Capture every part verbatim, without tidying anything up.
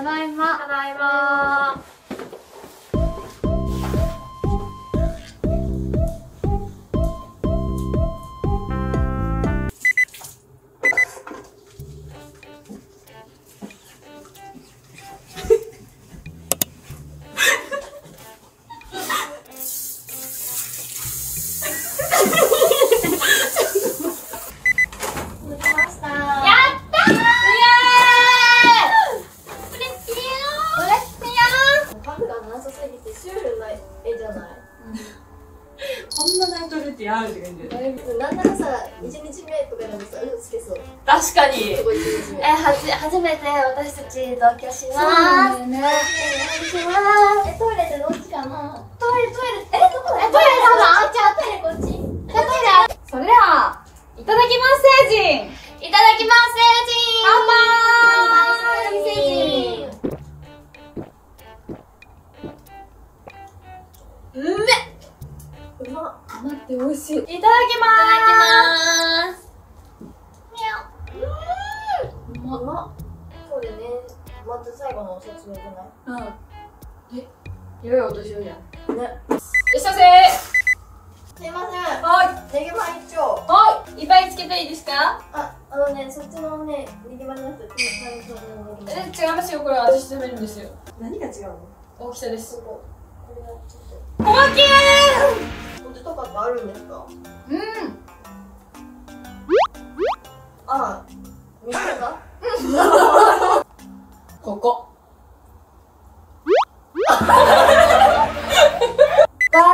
ただいま。ただいま。なんならさ、いちにちめとかでもさ、うん、つけそう。確かに。え、はじ、初めて私たち同居します。そうなんだよね。え、トイレってどっちかな。トイレ、トイレ、え、どこだよ。トイレだな。じゃあ、トイレこっち。じゃあ、トイレ。それでは、いただきます、成人。いただきます、成人。乾杯。成人。うめ。うまっ。待って、美味しい。いただきます。いただきます。うまっ。そうだね。まず最後の説明じゃない？うん。え、やばい音しようじゃん。ね。いっしゃせー。すいません。はい。ねぎま一丁。はい。いっぱいつけていいですか？あ、あのね、そっちのね、ねぎまのやつ。え、違いますよ。これ私食べるんですよ。何が違うの？大きさです。これはちょっと。大きい。とかってあるんですか？うん。ああ、見つけた？ここ。ご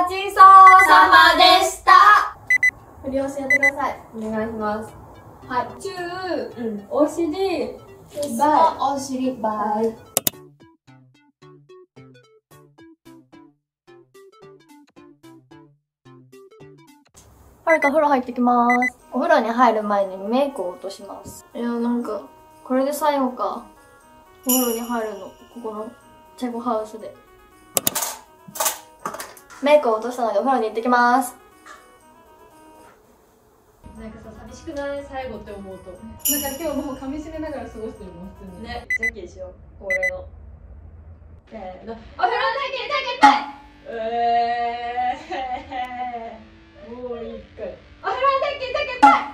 ちそうさまでした。振りを教えてください。お願いします。はい。チュー、うん、お尻、バイ、お尻、バイ。はるか、お風呂入ってきまーす。お風呂に入る前にメイクを落とします。いや、なんか、これで最後か。お風呂に入るの、ここのチェコハウスで。メイクを落としたのでお風呂に行ってきまーす。なんかさ、寂しくない？最後って思うと。なんか今日もう噛み締めながら過ごしてるもん、普通に。ね、ジャッキーしよう。恒例の。せーの。お風呂のジャッキー、ジャッキーうえー。もう一回。お風呂だけだけば。ああ。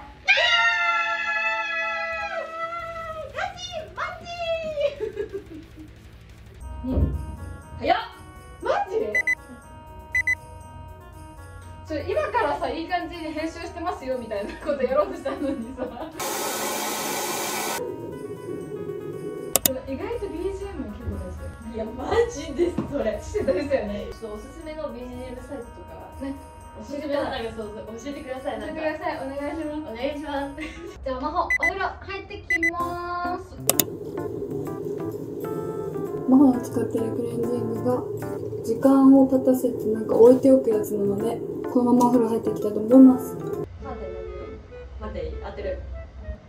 マジマジ。ね。早っ。マジ？ちょ今からさいい感じに編集してますよみたいなことやろうとしたのにさ。意外と ビージーエム 結構大事。いやマジですそれ。してたですよね。ちょっとおすすめの ビージーエム サイトとかね。おすすめなんかそうそう教えてください。なんか教えてください。お願いします。お願いします。じゃあまほお風呂入ってきまーす。まほの使ってるクレンジングが時間を経たせてなんか置いておくやつなのでこのままお風呂入ってきたと思います。待って待って当てる。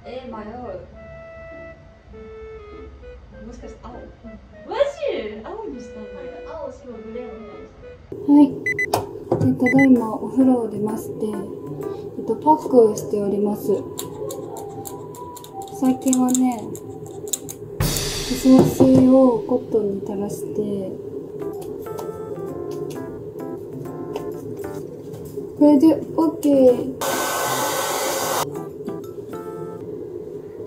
えー、迷う。もしかして青？マジ？青にしたんだけど。青白グレーみたいな。はい。ただいまお風呂を出まして、えっと、パックをしております。最近はね化粧水をコットンに垂らしてこれで オーケー。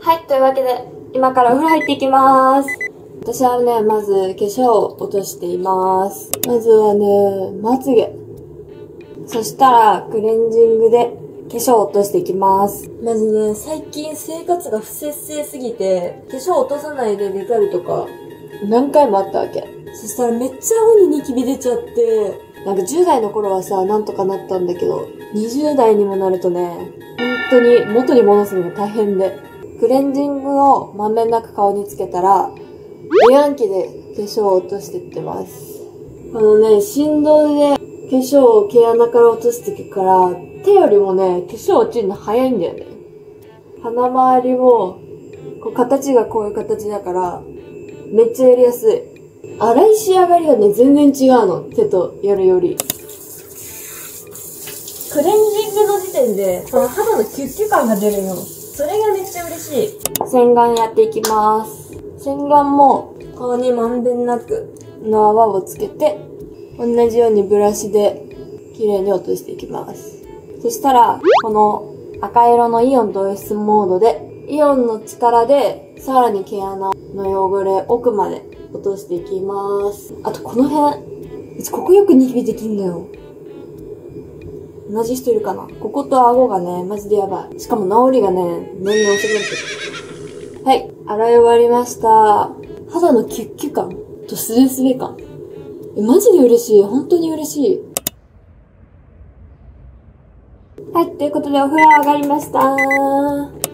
はい、というわけで今からお風呂入っていきます。私はねまず化粧を落としています。まずはねまつげ、そしたら、クレンジングで化粧を落としていきます。まずね、最近生活が不節制すぎて、化粧を落とさないで寝たりとか、何回もあったわけ。そしたらめっちゃ青にニキビ出ちゃって、なんかじゅう代の頃はさ、なんとかなったんだけど、にじゅう代にもなるとね、本当に元に戻すのが大変で。クレンジングをまんべんなく顔につけたら、美顔器で化粧を落としていってます。あのね、振動で、化粧を毛穴から落としていくから、手よりもね、化粧落ちるの早いんだよね。鼻周りも、こう形がこういう形だから、めっちゃやりやすい。粗い仕上がりがね、全然違うの。手とやるより。クレンジングの時点で、この肌のキュッキュ感が出るの。それがめっちゃ嬉しい。洗顔やっていきます。洗顔も、顔にまんべんなくの泡をつけて、同じようにブラシで綺麗に落としていきます。そしたら、この赤色のイオン導出モードで、イオンの力でさらに毛穴の汚れ奥まで落としていきます。あとこの辺、うちここよくニキビできんのよ。同じ人いるかな。ここと顎がね、マジでやばい。しかも治りがね、年々遅くなってる。はい、洗い終わりました。肌のキュッキュ感とスベスベ感。え、マジで嬉しい。本当に嬉しい。はい、ということでお風呂上がりましたー。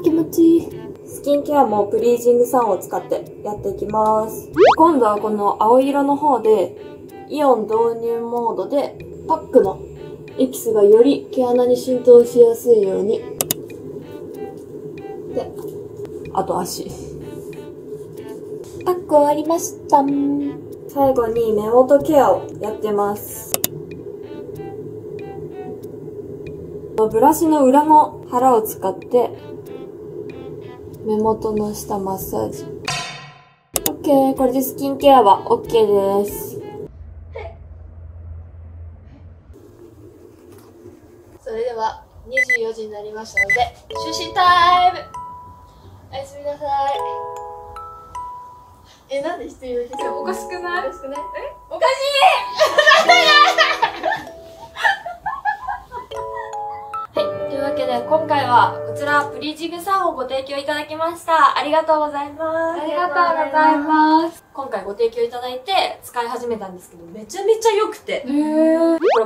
気持ちいい。スキンケアもプリージングサンを使ってやっていきます。今度はこの青色の方でイオン導入モードでパックのエキスがより毛穴に浸透しやすいように。で、あと足パック終わりました。最後に目元ケアをやってます。ブラシの裏の腹を使って目元の下マッサージ。オッケー、これでスキンケアはオッケーです。それではにじゅうよじになりましたので就寝タイム。おやすみなさい。え、なんで一人の日おかしくない？おかしくない？え？おかしい！今回はこちらプリージングサンをご提供いただきました。ありがとうございます。ありがとうございます。今回ご提供いただいて使い始めたんですけど、めちゃめちゃ良くて。これ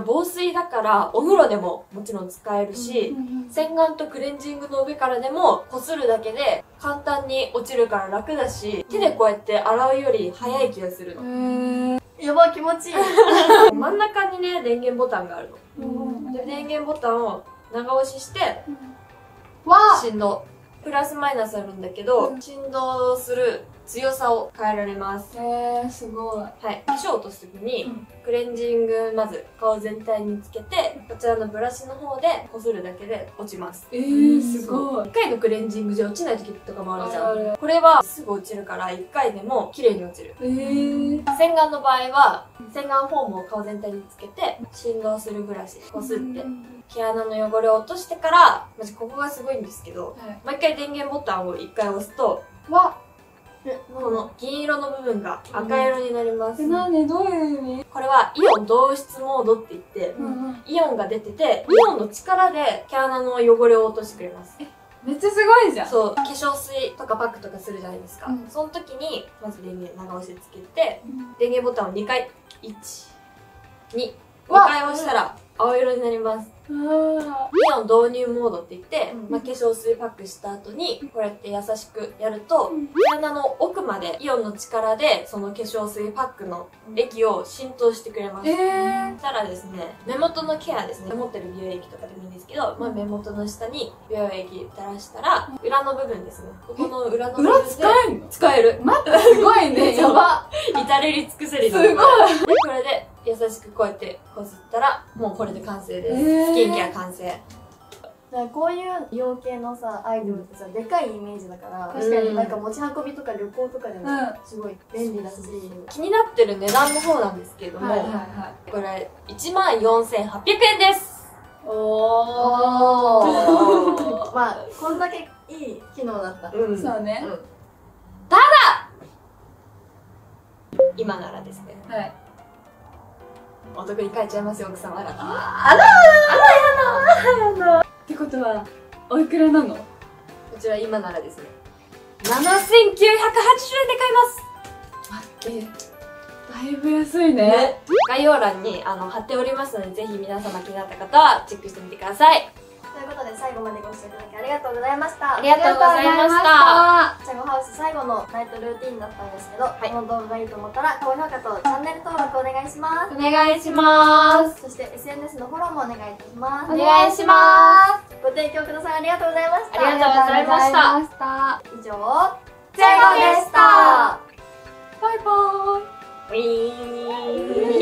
防水だからお風呂でももちろん使えるし、洗顔とクレンジングの上からでもこするだけで簡単に落ちるから楽だし、手でこうやって洗うより早い気がするの。やばい、気持ちいい。真ん中にね、電源ボタンがあるの。で、電源ボタンを長押しして、うん、振動プラスマイナスあるんだけど、うん、振動する強さを変えられます。へえー、すごい。はい、化粧を落とす時に、うん、クレンジングまず顔全体につけて、こちらのブラシの方でこするだけで落ちます。えー、すごい。いっかいのクレンジングじゃ落ちない時とかもあるじゃん。これはすぐ落ちるからいっかいでも綺麗に落ちる。えー、洗顔の場合は洗顔フォームを顔全体につけて振動するブラシこすって、うん、毛穴の汚れを落としてから、まじここがすごいんですけど、はい、毎回電源ボタンをいっかい押すとは、うん、この銀色の部分が赤色になります。なんで、どういう意味？これはイオン導出モードって言って、うんうん、イオンが出ててイオンの力で毛穴の汚れを落としてくれます。え、めっちゃすごいじゃん。そう、化粧水とかパックとかするじゃないですか、うん、その時にまず電源長押しつけて、うん、電源ボタンをにかいいちにごかい押したら青色になります。イオン導入モードって言って、うん、まあ、化粧水パックした後にこうやって優しくやると、毛穴の奥までイオンの力でその化粧水パックの液を浸透してくれます。えー、たらですね、目元のケアですね。持ってる美容液とかでもいいんですけど、まあ、目元の下に美容液垂らしたら裏の部分ですね。ここの裏の部分で裏使える？使える。待って、すごいね。やば。至れり尽くせり。すごい。でこれで優しくこうやってこすったら、もうこれで完成です。えー、スキンケア完成。だからこういう美容系のさ、アイドルってさ、でかいイメージだから、確かになんか持ち運びとか旅行とかでもすごい便利だし、うん、気になってる値段の方なんですけども、これいちまんよんせんはっぴゃくえんです。おーまあこんだけいい機能だった、うん、そうね、うん、ただ今ならですね、はい、お得に買えちゃいますよ、奥様。あらあらあらやだやだ。ってことはおいくらなの？こちら今ならですね、ななせんきゅうひゃくはちじゅうえんで買えます。待って、だいぶ安いね。ね、概要欄にあの貼っておりますので、ぜひ皆様気になった方はチェックしてみてください。ということで最後までご視聴いただきありがとうございました。ありがとうございました。チャゴハウス最後のナイトルーティンだったんですけど、はい、この動画がいいと思ったら高評価とチャンネル登録お願いします。お願いします。そして エスエヌエス のフォローもお願いいたします。お願いします。ご提供くださいありがとうございました。ありがとうございました。以上、チャゴでした。バイバーイ。ウィーン。